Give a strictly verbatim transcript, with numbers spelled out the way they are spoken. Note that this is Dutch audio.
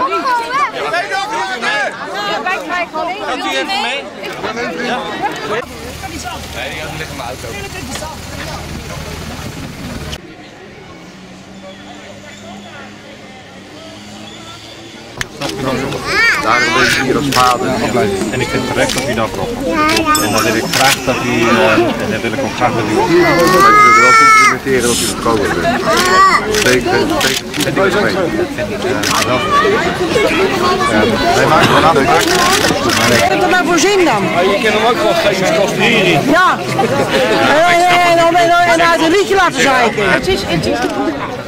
Nee, dat doe ik niet! Wij krijgen alleen. Gaat u even mee? Ja. Nee, die gaat liggen in mijn auto. Daarom ben ik hier als vader en ik vind het terecht dat u dat propt. En dan wil ik graag dat u, uh, en dan wil ik ook graag dat u. Ik wil wel complimenteren dat u gekomen bent. Zeker, zeker. En die is mee. Wij maken een afspraak. Wat heb je er nou voor zin dan? Je kunt hem ook wel geven, het kost hierin. Ja, en uit een rietje laten zeiken. Het is, het is de